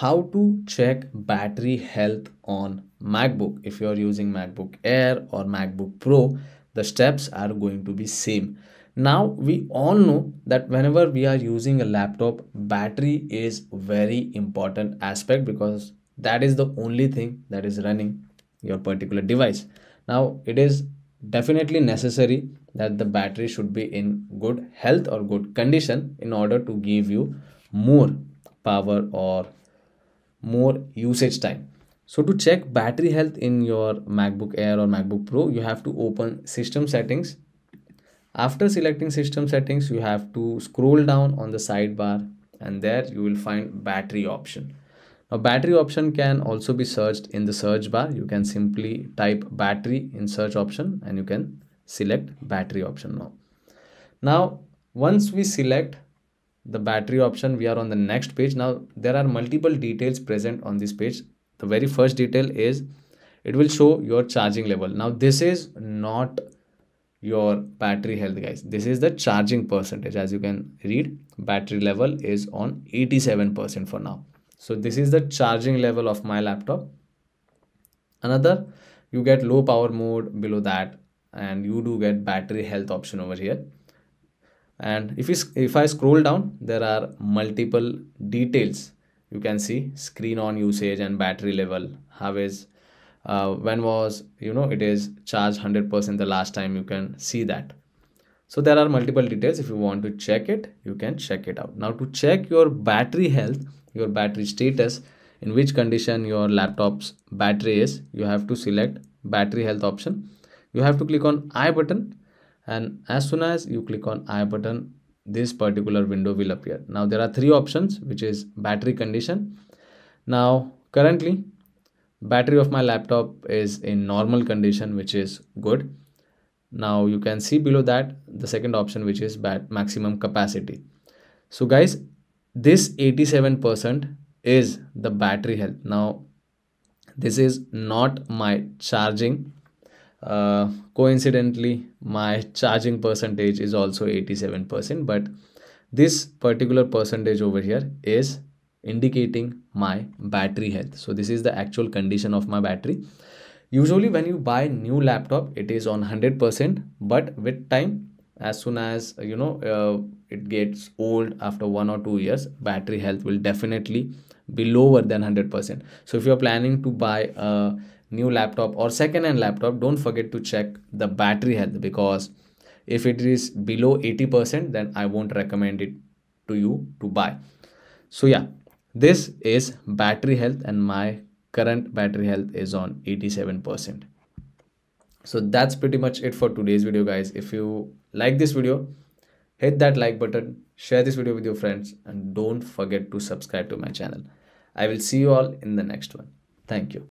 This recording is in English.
how to check battery health on MacBook. If you are using MacBook Air or MacBook Pro, the steps are going to be same. Now we all know that whenever we are using a laptop, battery is very important aspect because that is the only thing that is running your particular device. Now it is definitely necessary that the battery should be in good health or good condition in order to give you more power or more usage time. So to check battery health in your MacBook Air or MacBook Pro, you have to open system settings. After selecting system settings, you have to scroll down on the sidebar and there you will find battery option. Now battery option can also be searched in the search bar. You can simply type battery in search option and you can select battery option now. Now once we select the battery option, we are on the next page. Now there are multiple details present on this page. The very first detail is it will show your charging level. Now this is not your battery health, guys. This is the charging percentage. As you can read, battery level is on 87% for now. So this is the charging level of my laptop. Another, you get low power mode below that and you do get battery health option over here. And if I scroll down, there are multiple details. You can see screen on usage and battery level. How is when was, you know, it is charged 100% the last time. You can see that. So there are multiple details. If you want to check it, you can check it out. Now to check your battery health, your battery status, in which condition your laptop's battery is, you have to select battery health option. You have to click on I button, and as soon as you click on I button, this particular window will appear. Now there are three options, which is battery condition. Now currently battery of my laptop is in normal condition, which is good. Now you can see below that the second option, which is maximum capacity. So guys, this 87% is the battery health. Now this is not my charging. Coincidentally, my charging percentage is also 87%, but this particular percentage over here is indicating my battery health. So this is the actual condition of my battery. Usually when you buy new laptop, it is on 100%, but with time, as soon as you know it gets old after 1 or 2 years, battery health will definitely be lower than 100%. So if you're planning to buy a new laptop or second-hand laptop, don't forget to check the battery health, because if it is below 80%, then I won't recommend it to you to buy. So yeah, this is battery health, and my current battery health is on 87%. So that's pretty much it for today's video, guys. If you like this video, hit that like button, share this video with your friends, and don't forget to subscribe to my channel. I will see you all in the next one. Thank you.